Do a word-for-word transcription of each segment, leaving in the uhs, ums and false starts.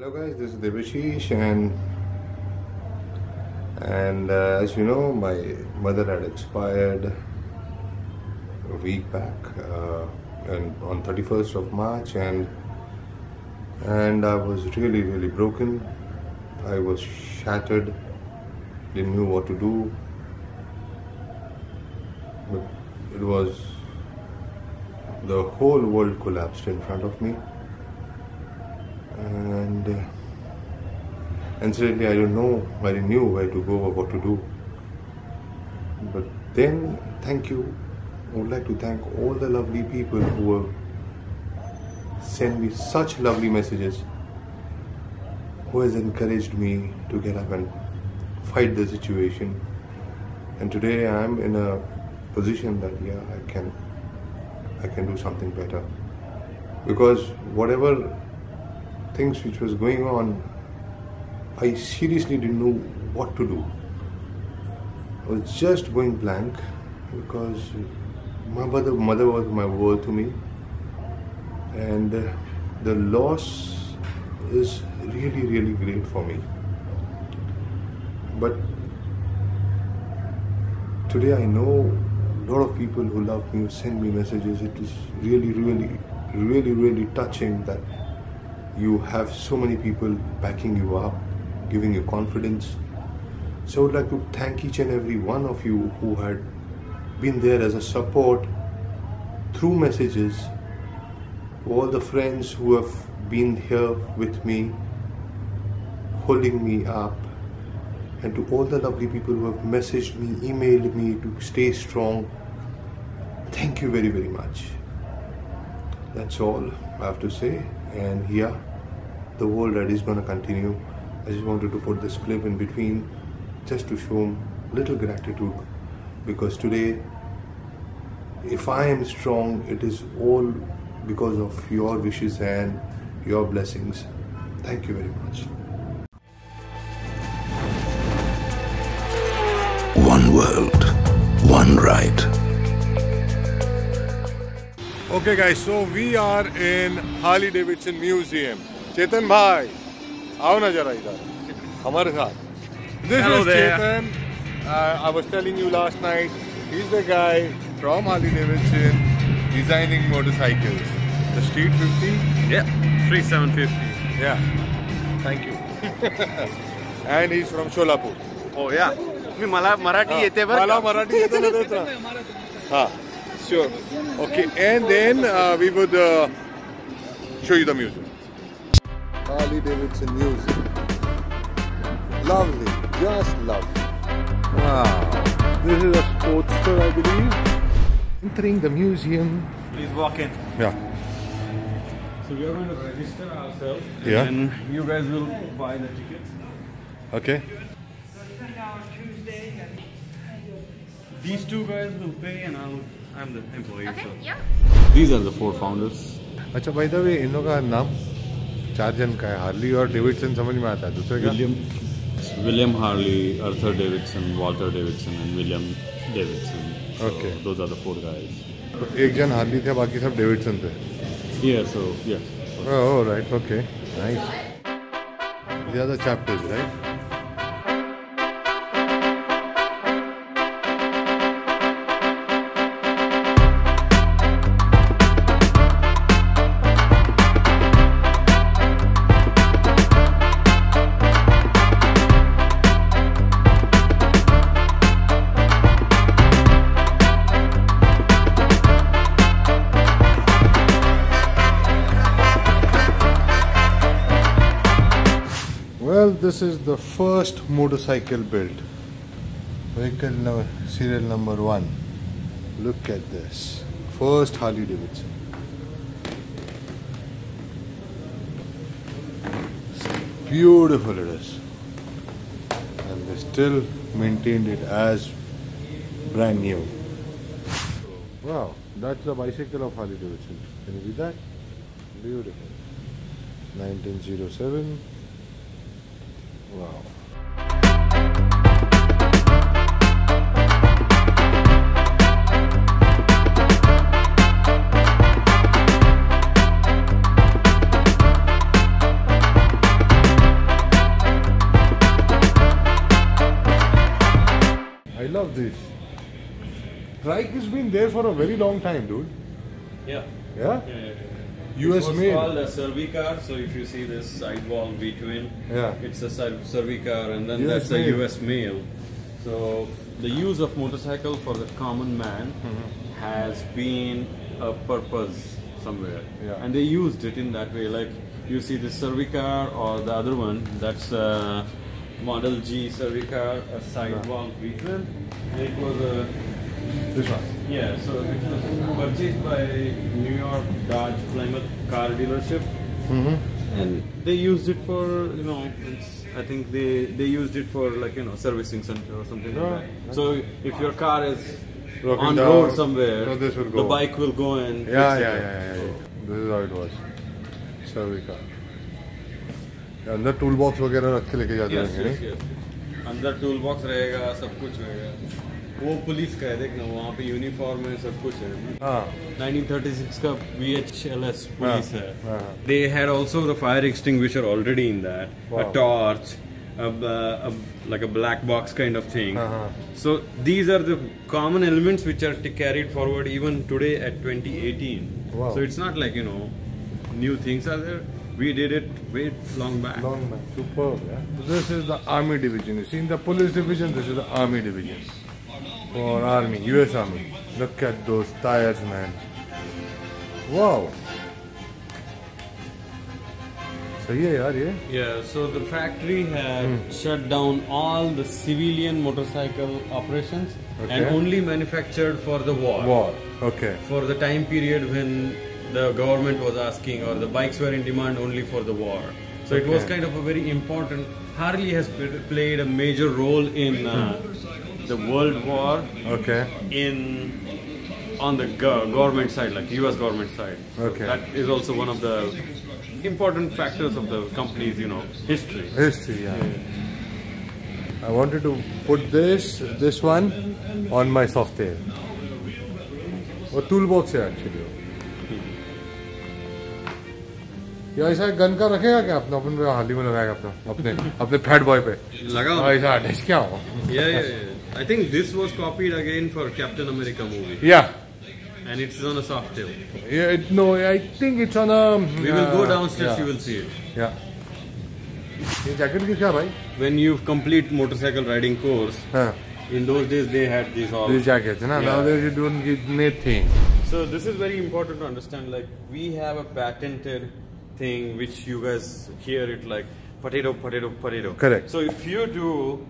Hello guys, this is Debasshish, and and uh, as you know, my mother had expired a week back, uh, and on thirty-first of March, and and I was really really broken. I was shattered, didn't know what to do, but it was the whole world collapsed in front of me. And uh, incidentally, I don't know, I knew where to go or what to do. But then, thank you. I would like to thank all the lovely people who have sent me such lovely messages, who has encouraged me to get up and fight the situation. And today I am in a position that yeah, I can, I can do something better, because whatever things which was going on, I seriously didn't know what to do. I was just going blank, because my mother, mother was my world to me, and uh, the loss is really really great for me. But today I know a lot of people who love me, who send me messages. It is really really really really touching that you have so many people backing you up, giving you confidence. So I would like to thank each and every one of you who had been there as a support through messages, all the friends who have been here with me, holding me up, and to all the lovely people who have messaged me, emailed me to stay strong. Thank you very, very much. That's all I have to say. And here, yeah, the world ride is going to continue. I just wanted to put this clip in between just to show little gratitude, because today, if I am strong, it is all because of your wishes and your blessings. Thank you very much. One World, One Ride. Okay guys, so we are in Harley Davidson Museum. Chetan bhai, आओ ना जरा इधर, हमारे साथ. This Hello is there. Chetan. Uh, I was telling you last night, he's the guy from Harley Davidson designing motorcycles. The Street fifty? Yeah, Street seven fifty. Yeah. Thank you. And he's from Solapur. Oh yeah. मी मला मराठी येते बरं. मला मराठी येते ना त्याचा. हाँ. Sure. Okay, and then uh, we would uh, show you the museum. Harley Davidson Museum. Lovely, just lovely. Wow. This is a Sportster, I believe. Entering the museum. Please walk in. Yeah. So we are going to register ourselves. Yeah. And you guys will buy the tickets. Okay. These two guys will pay, and I'll. I'm the employee. Okay, so. Yeah. These are the four founders. अच्छा by the way, इन लोगों का नाम चार जन का है. Harley और Davidson समझ में आता है. दूसरे का William Harley, Arthur Davidson, Walter Davidson and William Davidson. Okay. Those are the four guys. So, एक जन हार्ली थे, बाकी सब डेविडसन थे. Yeah. So yeah. Oh, oh right. Okay. Nice. These are the chapters, right? This is the first motorcycle built. Vehicle number, serial number one. Look at this. First Harley Davidson. Beautiful it is. And they still maintained it as brand new. Wow, that's the bicycle of Harley Davidson. Can you see that? Beautiful. nineteen oh seven. Wow. love this. Trike has been there for a very long time, dude. Yeah. Yeah? Yeah, yeah, yeah. U S made. It's called a Cervicar, so if you see this sidewall V-twin, yeah. it's a Cervicar, and then that's a U S male. So the use of motorcycle for the common man mm-hmm. has been a purpose somewhere. Yeah. And they used it in that way. Like you see this Cervicar or the other one, that's a Model G Cervicar, a sidewall V-twin. It was a... This one? Yeah, so it was purchased by New York Dodge Plymouth car dealership. Mm-hmm. And they used it for, you know, it's, I think they, they used it for like, you know, servicing center or something yeah. like that. So if your car is Rocking on down, road somewhere, so this will go. The bike will go and yeah, fix yeah, it. Yeah, yeah, yeah, yeah. This is how it was. Cervicar. अंदर toolbox वगैरह रख के लेके जाते हैं अंदर toolbox रहेगा सब कुछ रहेगा वो पुलिस का है देखना वहाँ पे यूनिफॉर्म है सब कुछ है nineteen thirty-six का V H L S police है they had also the fire extinguisher already in that wow. a torch a, a, like a black box kind of thing uh-huh. so these are the common elements which are carried forward even today at twenty eighteen wow. so it's not like you know new things are there we did it way long back long back superb yeah? This is the army division you see in the police division this is the army division for army, U S army. Look at those tires, man. Wow. So yeah, yeah. Yeah. So the factory had hmm. shut down all the civilian motorcycle operations okay. and only manufactured for the war. War. Okay. For the time period when the government was asking, or the bikes were in demand only for the war. So okay. it was kind of a very important. Harley has played a major role in. Uh, the World War okay. in on the government side, like U S government side. Okay. That is also one of the important factors of the company's, you know, history. History, yeah. yeah. I wanted to put this, this one, on my Softail. Or toolbox है actually. या ऐसा gun का रखेगा क्या अपना अपन हाली में लगाएगा अपना अपने अपने फैट बॉय पे लगाओ ऐसा अटैच क्या हो या या I think this was copied again for Captain America movie. Yeah. And it's on a soft tail. Yeah, it, no, I think it's on a... We uh, will go downstairs, yeah. you will see it. Yeah. This jacket is what, bhai? When you complete motorcycle riding course, huh. in those days they had these all... These jackets, na? Yeah. Nowadays you don't get anything. So this is very important to understand, like we have a patented thing which you guys hear it like potato, potato, potato. Correct. So if you do...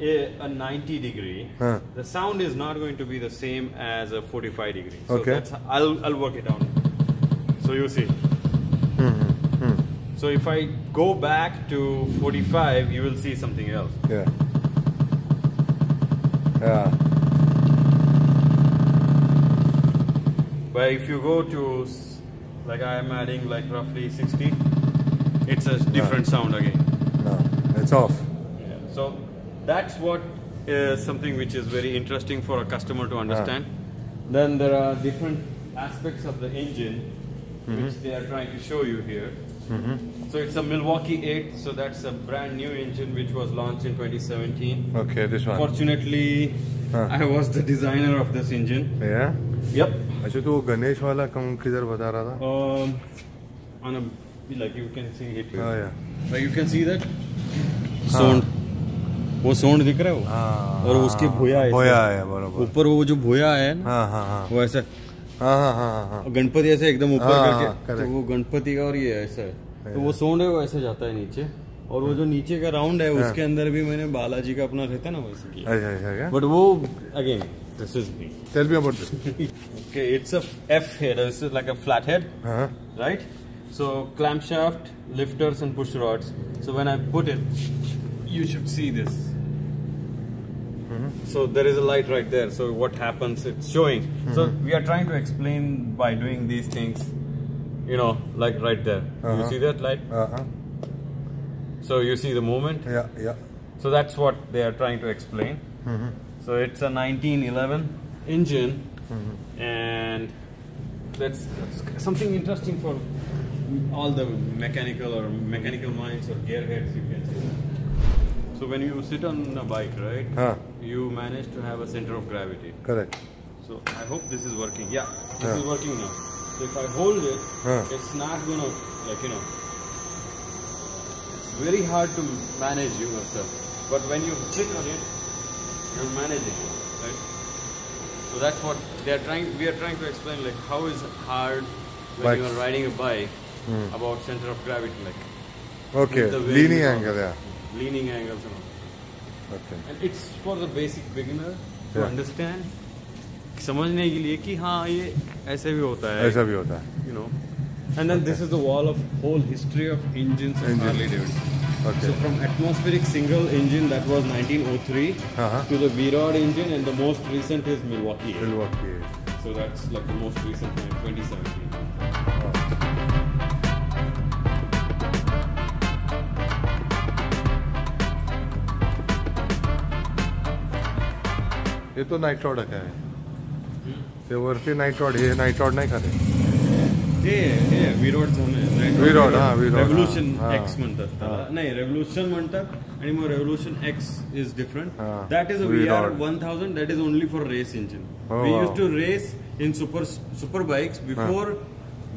A, a ninety degree, huh. the sound is not going to be the same as a forty-five degree. So okay. that's, I'll, I'll work it out. So you see. Mm-hmm. Mm. So if I go back to forty-five, you will see something else. Yeah. Yeah. But if you go to, like I am adding like roughly sixty, it's a different no. sound again. No, it's off. Yeah. So. That's what is something which is very interesting for a customer to understand. Yeah. Then there are different aspects of the engine mm-hmm. which they are trying to show you here. Mm-hmm. So it's a Milwaukee eight, so that's a brand new engine which was launched in twenty seventeen. Okay, this one. Fortunately, huh. I was the designer of this engine. Yeah? Yep. Achha, tu Ganesh wala kidhar bata raha tha? Um, on a, like you can see it here. Oh yeah. Like you can see that? Sound. वो सोंड दिख रहा है वो और उसके भोया है भोया है बराबर ऊपर वो जो भोया है ना हां हां हां वो ऐसा हां हां हां गणपति ऐसे एकदम ऊपर करके तो वो गणपति का और ये ऐसा है तो वो सोंड है वो ऐसे जाता है नीचे और वो जो नीचे का राउंड है उसके अंदर भी मैंने बालाजी का अपना रहता है ना वैसे किया अच्छा अच्छा क्या बट वो again this is me tell me about this okay it's a F head this is like a flat head हां right so camshaft lifters and push rods so when I put it you should see this. Mm-hmm. So there is a light right there. So what happens? It's showing. Mm-hmm. So we are trying to explain by doing these things, you know, like right there. Uh-huh. You see that light? Uh-huh. So you see the movement? Yeah, yeah. So that's what they are trying to explain. Mm-hmm. So it's a nineteen eleven engine. Mm-hmm. And that's, that's something interesting for all the mechanical or mechanical minds or gearheads you can see that. So when you sit on a bike, right? Huh. you manage to have a center of gravity. Correct. So I hope this is working. Yeah, this yeah. is working now. So if I hold it, yeah. it's not gonna, like, you know, it's very hard to manage yourself. But when you sit on it, you manage it, right? So that's what they are trying. We are trying to explain, like, how is it hard when Bikes. you are riding a bike mm. about center of gravity, like. Okay. Leaning angle, yeah. Leaning angles and all. Okay. And it's for the basic beginner to yeah. understand. समझने के लिए कि हाँ ये ऐसे भी होता है. ऐसा भी होता है. You know. And then okay. this is the wall of whole history of engines of Harley Davidson. Okay. So from atmospheric single engine that was nineteen oh three uh-huh. to the V rod engine, and the most recent is Milwaukee. Milwaukee. So that's like the most recent one, twenty seventeen. ये तो night rod है ये वरती night rod ये night rod नहीं खाते ये ये वी रॉड होने नाइट रॉड हां वी रॉड रेवोल्यूशन एक्स म्हणतात त्याला नाही रेवोल्यूशन म्हणतात आणि मग revolution X is different that is a VR one thousand that is only for race engine we used to race in super super bikes before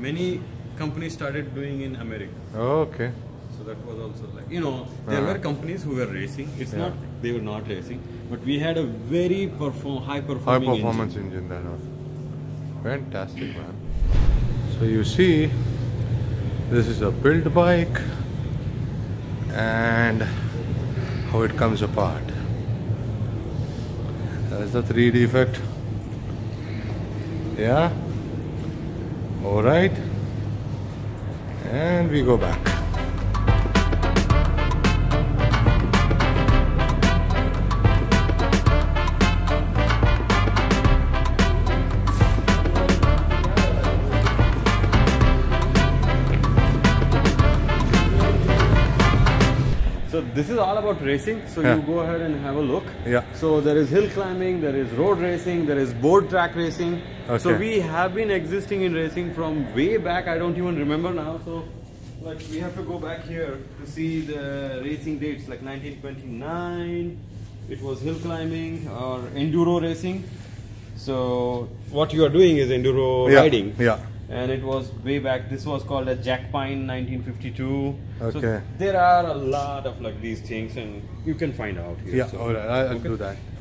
many companies started doing in America okay so that was also like you know there were companies who were racing it's not they were not racing, but we had a very perform, high performing high performance engine, engine that was fantastic, man. So you see, this is a built bike and how it comes apart. That's the three D effect. Yeah, all right, and we go back. This is all about racing, so yeah. you go ahead and have a look. Yeah. So there is hill climbing, there is road racing, there is board track racing. Okay. So we have been existing in racing from way back. I don't even remember now. So like we have to go back here to see the racing dates. Like nineteen twenty-nine, it was hill climbing or enduro racing. So what you are doing is enduro yeah. riding. Yeah. And it was way back. This was called a Jack Pine nineteen fifty-two. Okay. So there are a lot of like these things, and you can find out here. Yeah, so. All right, I'll okay. do that.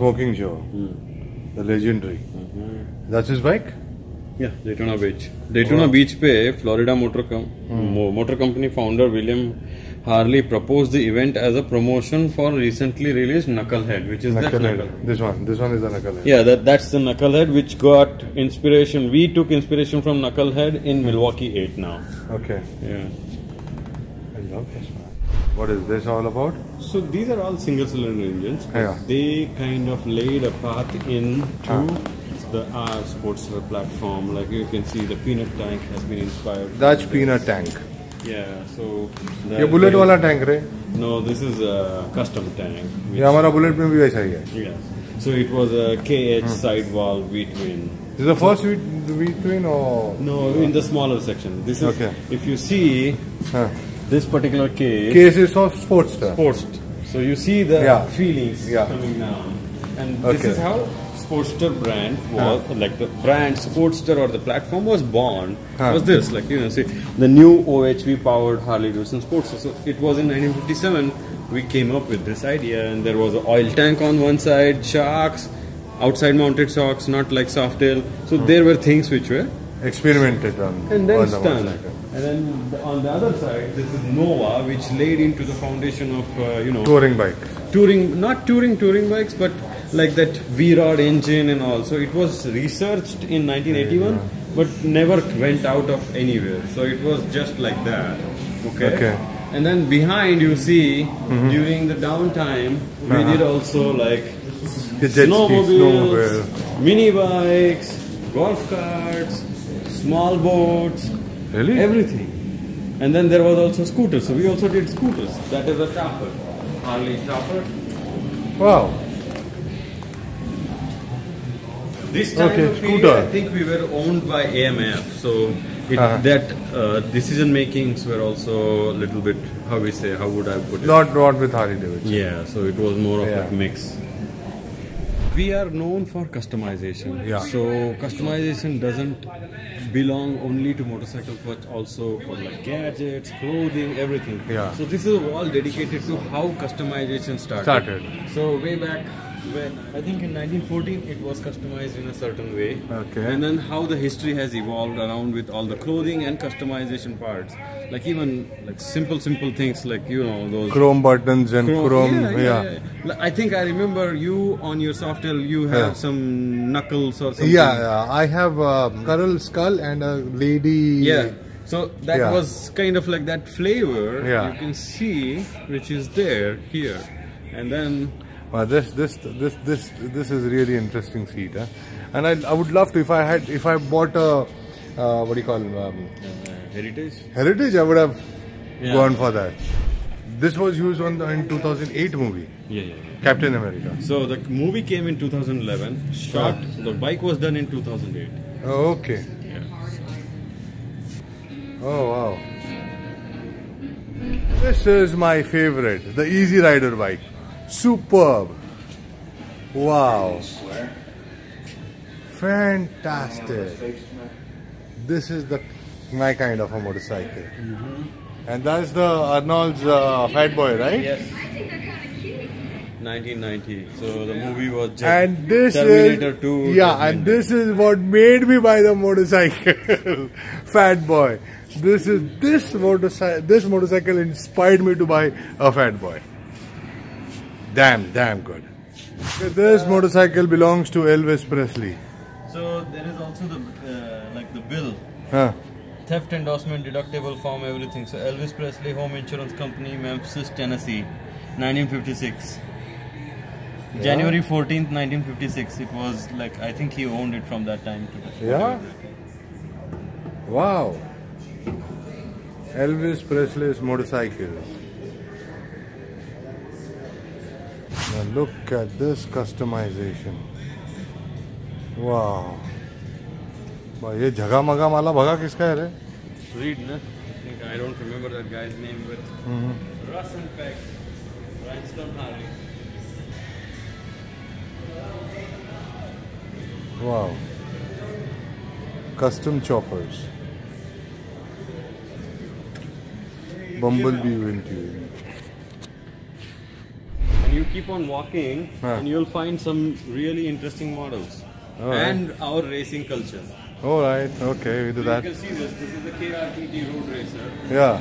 Smoking Joe, hmm. the legendary. Mm-hmm. That's his bike? Yeah, Daytona Beach. Daytona wow. Beach pe Florida Motor, Com hmm. Motor Company founder William Harley proposed the event as a promotion for recently released Knucklehead, which is Knucklehead. That Knucklehead. This one, this one is the Knucklehead. Yeah, that, that's the Knucklehead which got inspiration. We took inspiration from Knucklehead in Milwaukee eight now. Okay. Yeah. I love this one. What is this all about? So these are all single cylinder engines. Yeah. They kind of laid a path into ah. the uh, Sportster platform. Like you can see the peanut tank has been inspired. That's peanut tank. Yeah, so... This is bullet wala tank, right? No, this is a custom tank. This is our bullet mein bhi aisa hi hai. Yes. So it was a K H hmm. sidewall V-twin. This is the first V-twin or...? No, in the smaller section. This is... Okay. If you see... Huh. This particular case, case is of Sportster. Sportster. So you see the yeah. feelings yeah. coming down, and okay. this is how Sportster brand was huh. like the brand Sportster or the platform was born. Huh. Was this like you know see the new O H V powered Harley Davidson Sportster? So it was in nineteen fifty-seven we came up with this idea, and there was an oil tank on one side, shocks, outside mounted shocks, not like Softail. So hmm. there were things which were experimented on, and then done. And then on the other side, this is Nova, which laid into the foundation of, uh, you know... Touring bikes. Touring, not touring, touring bikes, but like that V-Rod engine and all. So it was researched in nineteen eighty-one, yeah. but never went out of anywhere. So it was just like that. Okay. Okay. And then behind you see, mm-hmm. during the downtime, uh-huh. we did also like snowmobiles, snowmobile. mini bikes, golf carts, small boats, really? everything. And then there was also scooters, so we also did scooters. That is a chopper, Harley chopper. Wow. This time okay, of period, I think we were owned by A M F, so it, uh-huh. that uh, decision makings were also a little bit, how we say, how would I put it? Not, not with Harley Davidson. Yeah, so it was more of a yeah. like mix. We are known for customization, yeah. so customization doesn't belong only to motorcycles but also for like gadgets, clothing, everything. Yeah. So this is all dedicated to how customization started. started. So way back when, I think in nineteen fourteen it was customized in a certain way. Okay. And then how the history has evolved around with all the clothing and customization parts. Like even like simple, simple things like, you know, those... Chrome buttons and chrome... chrome yeah, yeah. yeah. yeah. I think I remember you on your Softail, you have yeah. some knuckles or something. Yeah, yeah. I have a curl skull and a lady. Yeah, so that yeah. was kind of like that flavor yeah. you can see, which is there here. And then wow, this this this this this is really interesting seat, huh? And I I would love to if I had if I bought a uh, what do you call um, uh, heritage? Heritage, I would have yeah. gone for that. This was used on the, in two thousand eight movie. Yeah, yeah, yeah. Captain America. So the movie came in two thousand eleven. Shot. Ah. The bike was done in two thousand eight. Oh, okay. Yeah. Oh wow. This is my favorite, the Easy Rider bike. Superb. Wow. Fantastic. This is the my kind of a motorcycle. Mm-hmm. And that's the Arnold's uh, Fat Boy, right? Yes. I think they're kind of cute. nineteen ninety. So the movie was just and this Terminator is, two. Yeah, Terminator. And this is what made me buy the motorcycle, Fat Boy. This is this motorcycle. This motorcycle inspired me to buy a Fat Boy. Damn, damn good. This uh, motorcycle belongs to Elvis Presley. So there is also the uh, like the bill. Huh. Theft endorsement, deductible form, everything. So Elvis Presley Home Insurance Company, Memphis, Tennessee, nineteen fifty-six. Yeah. January fourteenth, nineteen fifty-six. It was like, I think he owned it from that time to yeah? Wow. Elvis Presley's motorcycle. Now look at this customization. Wow. Read, na? I think I don't remember that guy's name, but mm-hmm. Russ and Peck, Rhinestone Harley. Wow. Custom choppers. Bumblebee windshield. And you keep on walking, huh. and you'll find some really interesting models. Right. And our racing culture. Alright, okay, we do so that. You can see this, this is the K R T T road racer. Yeah.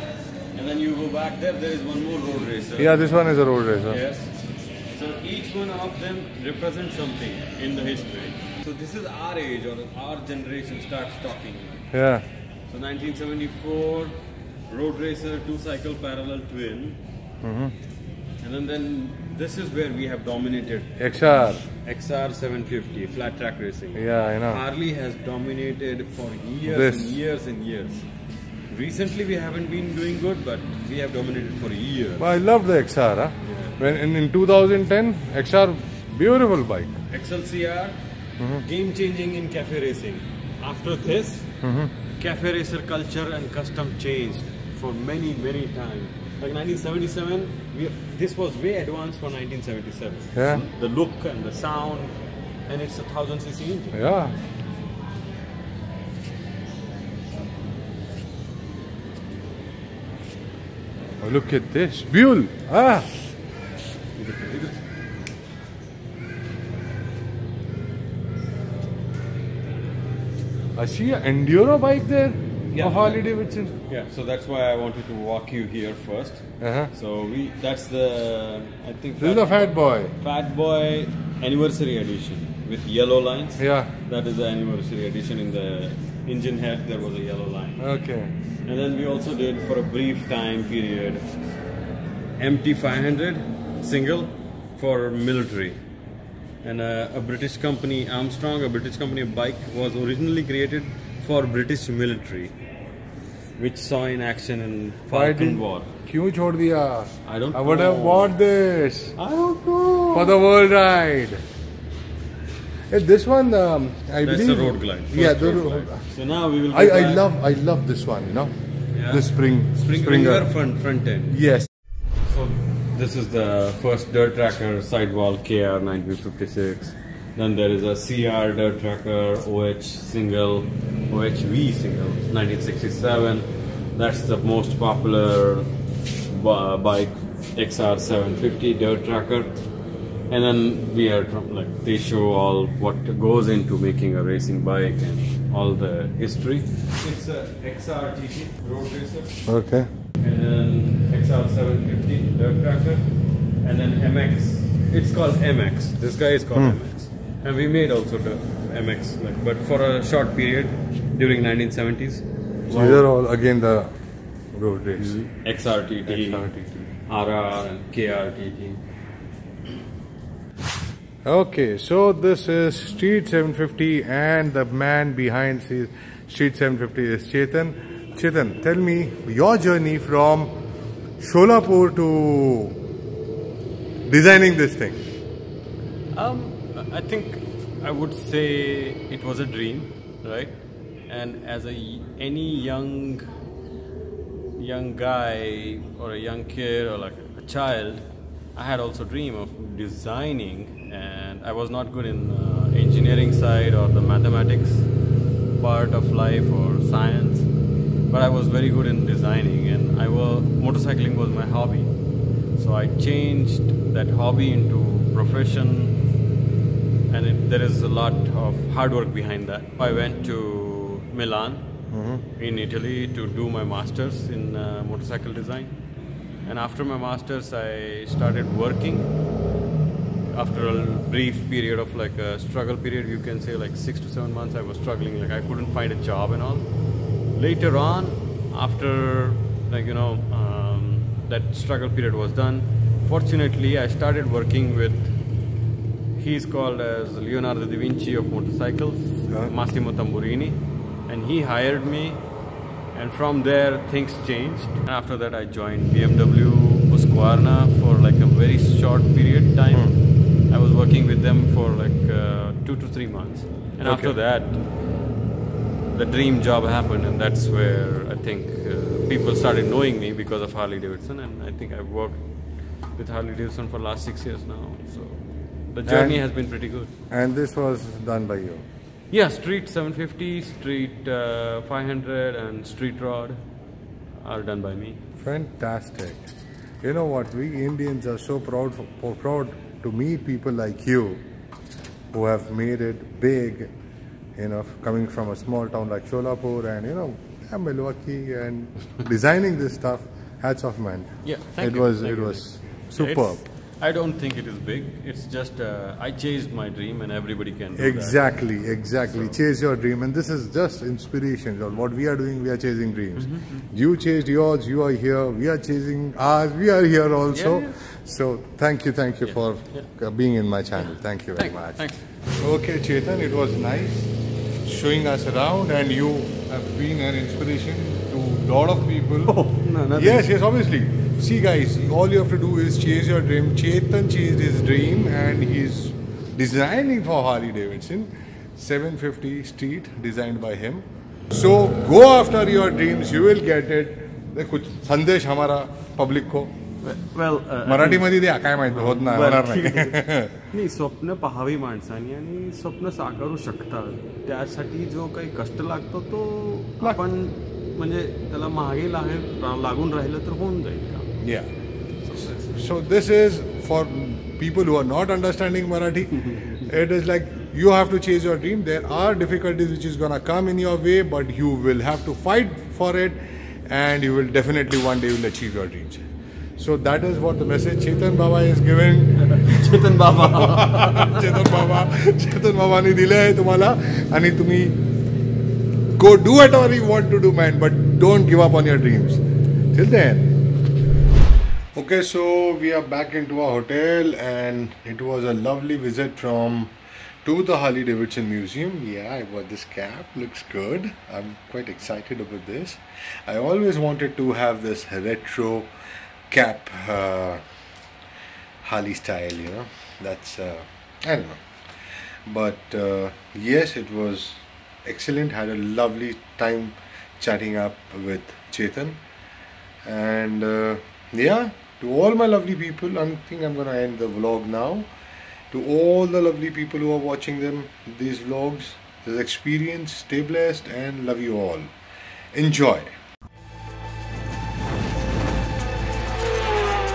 And then you go back there, there is one more road racer. Yeah, this one is a road racer. Yes. So each one of them represents something in the history. So this is our age or our generation starts talking. Yeah. So nineteen seventy-four, road racer, two cycle parallel twin. Mm-hmm. And then, then this is where we have dominated. X R. X R seven fifty, flat track racing. Yeah, I know. Harley has dominated for years this. and years and years. Recently we haven't been doing good, but we have dominated for years. Well, I love the X R. Huh? Yeah. When in, in two thousand ten, X R, beautiful bike. X L C R, mm-hmm. game changing in cafe racing. After this, mm-hmm. cafe racer culture and custom changed for many, many times. Like nineteen seventy-seven, we, this was way advanced for nineteen seventy-seven. Yeah. The look and the sound, and it's a one thousand C C engine. Yeah. Oh, look at this. Buell! Ah! I see an enduro bike there. Yeah, of Harley Davidson. Yeah, so that's why I wanted to walk you here first. Uh-huh. So we that's the I think this is the Fat Boy. Fat Boy Anniversary Edition with yellow lines. Yeah. That is the anniversary edition in the engine head, there was a yellow line. Okay. And then we also did, for a brief time period, M T five hundred single for military. And uh, a British company, Armstrong, a British company of bike, was originally created for British military, which saw in action in Falkland War. Why did you leave? I don't know. I would have bought this. I don't know. For the world ride. Hey, this one, um, I That's believe. That's the Road Glide. Yeah, the road glide. glide. So now we will. I, I love, I love this one. You know, yeah. The spring, spring, Springer front, front end. Yes. So this is the first dirt tracker sidewall K R nineteen fifty-six. Then there is a C R dirt tracker O H single, O H V single, nineteen sixty-seven. That's the most popular bike, X R seven fifty dirt tracker. And then we are like, they show all what goes into making a racing bike and all the history. It's a X R T T road racer. Okay. And then X R seven fifty dirt tracker. And then M X. It's called M X. This guy is called hmm. M X. And we made also the M X, like, but for a short period during nineteen seventies. So wow. These are all again the road race. Mm-hmm. X R T T, X R T T, R R, and K R T T. Okay, so this is Street seven fifty, and the man behind Street seven fifty is Chetan. Chetan, tell me your journey from Solapur to designing this thing. Um, I think I would say it was a dream, right? And as a any young young guy or a young kid or like a child, I had also dream of designing. And I was not good in uh, engineering side or the mathematics part of life or science, but I was very good in designing, and I was, motorcycling was my hobby. So I changed that hobby into profession, and it, there is a lot of hard work behind that. I went to Milan mm-hmm. in Italy to do my master's in uh, motorcycle design, and after my master's I started working. After a brief period of like a struggle period, you can say like six to seven months, I was struggling, like I couldn't find a job and all. Later on, after like, you know, um, that struggle period was done, fortunately, I started working with, he's called as Leonardo da Vinci of motorcycles, yeah. Massimo Tamburini, and he hired me, and from there things changed. And after that, I joined B M W Husqvarna for like a very short period time. Hmm. I was working with them for like uh, two to three months. And okay. after that, the dream job happened, and that's where I think uh, people started knowing me because of Harley Davidson. And I think I've worked with Harley Davidson for the last six years now. So the journey and, has been pretty good. And this was done by you? Yeah, Street seven fifty, Street uh, five hundred and Street Rod are done by me. Fantastic. You know what, we Indians are so proud, for, proud to meet people like you who have made it big, you know, coming from a small town like Solapur and, you know, Milwaukee, and designing this stuff. Hats off, man. Yeah, thank it you. Was, thank it you. was superb. It's, I don't think it is big. It's just uh, I chased my dream, and everybody can do Exactly, that. exactly. So. Chase your dream, and this is just inspiration. What we are doing, we are chasing dreams. Mm-hmm, mm-hmm. You chased yours, you are here. We are chasing ours, we are here also. Yeah, yeah. So thank you, thank you yeah, for yeah. being in my channel. Yeah. Thank you very thank, much. Thanks. Okay, Chetan, it was nice showing us around, and you have been an inspiration to a lot of people. Oh, no, yes, yes, obviously. See guys, all you have to do is chase your dream. Chetan chased his dream, and he's designing for Harley Davidson. seven fifty Street designed by him. So go after your dreams, you will get it. Kuch sandesh hamara public ko. Well, uh, Marathi मध्ये द्या काय माहिती होत नाही होणार नाही नाही स्वप्न पाहावी माणसांनी आणि स्वप्न साकारू शकतात त्यासाठी जो काही कष्ट लागतो तो आपण म्हणजे त्याला मागे लागून राहिलं तर होऊन जाईल का या so this is for people who are not understanding Marathi it is like you have to chase your dream there are difficulties which is gonna come in your way but you will have to fight for it and you will definitely one day you will achieve your dreams. So that is what the message Chetan Baba is giving. Chetan Baba. Chetan Baba. Chetan Baba ni dile hai tumhala. Ani tumi Go do whatever you want to do, man, but don't give up on your dreams. Till then. Okay, so we are back into our hotel, and it was a lovely visit from to the Harley Davidson Museum. Yeah, I bought this cap. Looks good. I'm quite excited about this. I always wanted to have this retro cap, uh, Harley style, you know. That's, uh, I don't know. But uh, yes, it was excellent. Had a lovely time chatting up with Chetan. And uh, yeah, to all my lovely people, I think I'm going to end the vlog now. To all the lovely people who are watching them, these vlogs, this experience, stay blessed and love you all. Enjoy.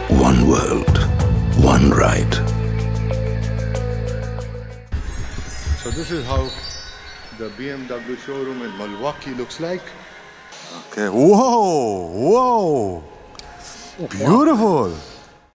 One world, one ride. So this is how the B M W showroom in Milwaukee looks like. Okay, whoa, whoa, beautiful.